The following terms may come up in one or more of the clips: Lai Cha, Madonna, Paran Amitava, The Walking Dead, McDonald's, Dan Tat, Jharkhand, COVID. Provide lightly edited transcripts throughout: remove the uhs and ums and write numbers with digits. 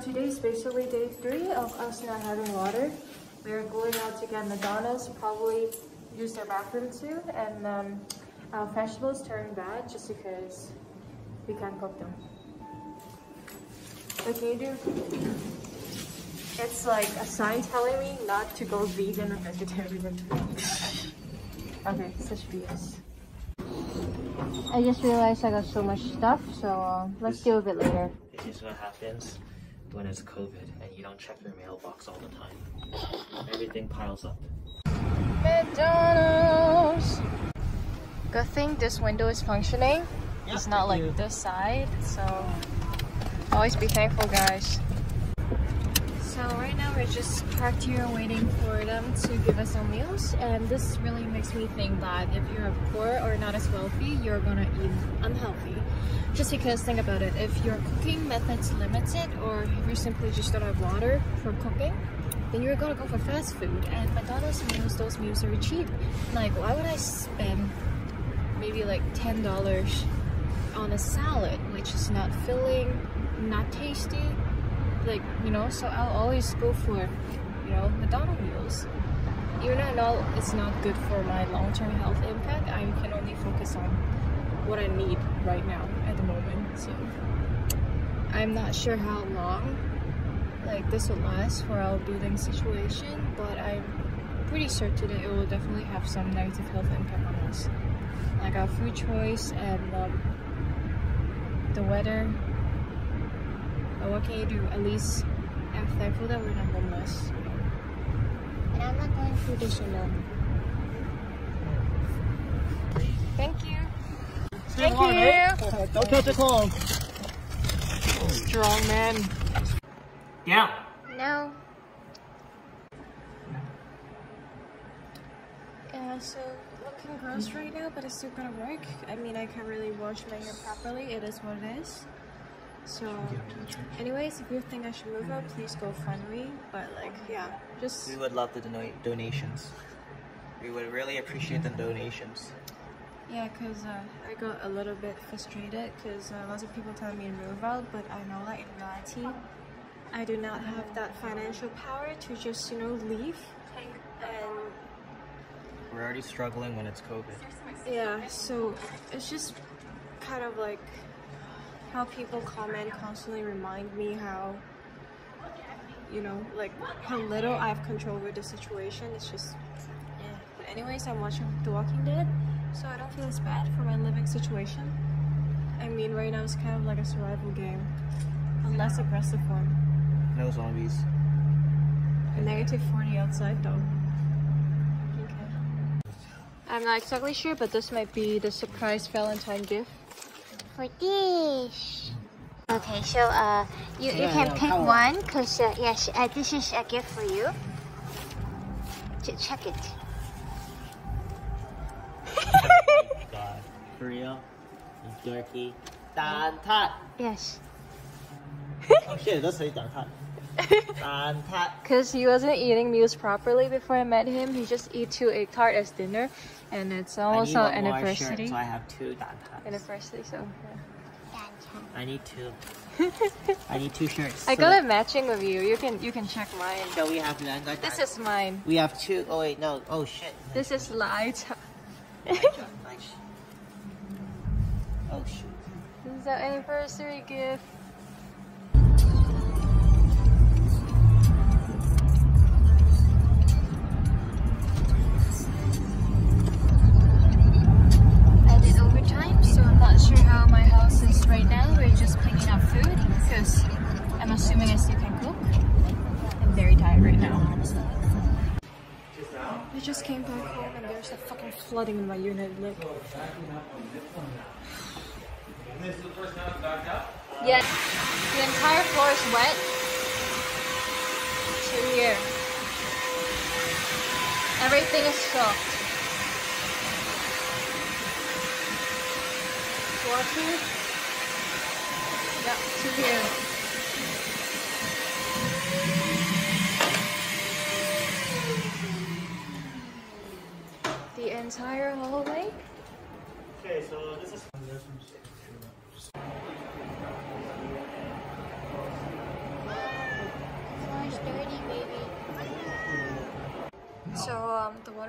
today is basically day 3 of us not having water. We are going out to get Madonna's, probably use their bathroom too, and our vegetables turned bad just because we can't cook them. Okay, dude. It's like a sign telling me not to go vegan or vegetarian. Okay, such BS. I just realized I got so much stuff, so let's deal with it later. This is what happens when it's COVID and you don't check your mailbox all the time. Everything piles up. McDonald's! Good thing this window is functioning. Yeah, it's not like this side, so always be thankful, guys. So right now we're just parked here waiting for them to give us our meals, and this really makes me think that if you're poor or not as wealthy, you're gonna eat unhealthy. Just because, think about it, if your cooking method's limited or if you simply just don't have water for cooking, then you're gonna go for fast food. And McDonald's meals, those meals are cheap. Like, why would I spend maybe like $10 on a salad, which is not filling, not tasty? Like, you know, so I'll always go for, you know, McDonald's meals. Even though I know it's not good for my long-term health impact, I can only focus on what I need right now at the moment. So I'm not sure how long like this will last for our building situation, but I'm pretty certain that it will definitely have some negative health impact on us, like our food choice and the weather. But what can you do? At least I'm thankful that we're not homeless. And I'm not going through this alone. Thank you. Thank you. Eh? Don't touch the clone. Strong man. Yeah. No. Yeah, so looking gross right now, but it's still gonna work. I mean, I can't really wash my hair properly. It is what it is. So anyways, if you think I should move up, please go fund me. But like, yeah, just... We would love the donations. We would really appreciate the donations. Yeah, because I got a little bit frustrated because lots of people tell me to move out, but I know that in reality, I do not have that financial power to just, you know, leave. And we're already struggling when it's COVID. Yeah, so it's just kind of like... how people comment constantly remind me how, you know, like how little I have control over the situation. It's just, yeah. But anyways, I'm watching The Walking Dead, so I don't feel as bad for my living situation. I mean, right now it's kind of like a survival game, a less aggressive one. No zombies. -40 outside though. Okay. I'm not exactly sure, but this might be the surprise Valentine gift. For this. Okay, so you can pick one, cause yes, this is a gift for you. Check it. Oh my God, for real? Turkey, Dan Tat. Yes. Oh shit, that's how you Dan Tat. Dan Tat. Cause he wasn't eating meals properly before I met him. He just ate 2 egg tart as dinner. And it's also anniversary. Shirt, so I have 2 Dan Tats. Anniversary, so yeah. I need 2. I need 2 shirts. So I got it matching with you. You can check mine. So we have Dan Tat. This is mine. We have 2. Oh wait, no. Oh shit. This is Lai Cha. Lai Cha. Lai Cha. Oh shoot. This is our anniversary gift. Right now we're just picking up food because I'm assuming I still can cook. I'm very tired right now. I just came back home and there's a fucking flooding in my unit. Look. Yes, the entire floor is wet. To here. Everything is soaked. Water. Yep, to here. The entire hallway. Okay, so this is...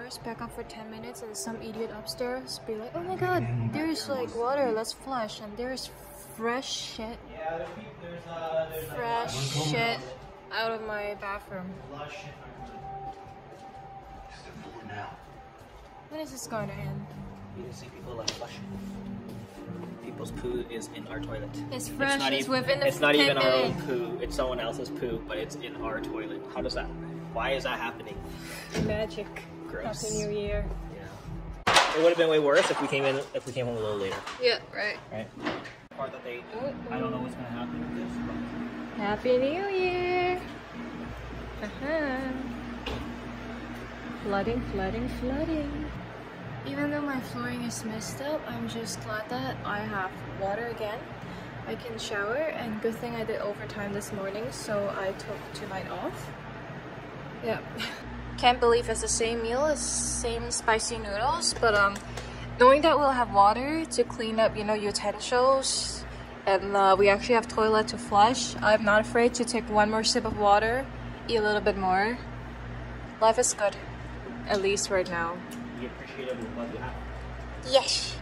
downstairs, back up for 10 minutes, and some idiot upstairs be like, oh my god, there's like water, let's flush, and there's fresh shit. Fresh shit out of my bathroom. When is this going to end? You can see people like flushing. People's poo is in our toilet. It's fresh, it's, not it's even, within the It's not even our own poo, it's someone else's poo, but it's in our toilet. How does that, why is that happening? Magic. Gross. Happy New Year. Yeah. It would have been way worse if we came in, if we came home a little later. Yeah, right. Right? Part that they, I don't know what's going to happen with this, but... Happy New Year! Flooding, flooding, flooding. Even though my flooring is messed up, I'm just glad that I have water again. I can shower, and good thing I did overtime this morning, so I took tonight off. Yeah. Can't believe it's the same meal, it's same spicy noodles, but knowing that we'll have water to clean up, you know, utensils, and we actually have toilet to flush, I'm not afraid to take one more sip of water, eat a little bit more. Life is good, at least right now. Appreciative of what you have. Yes.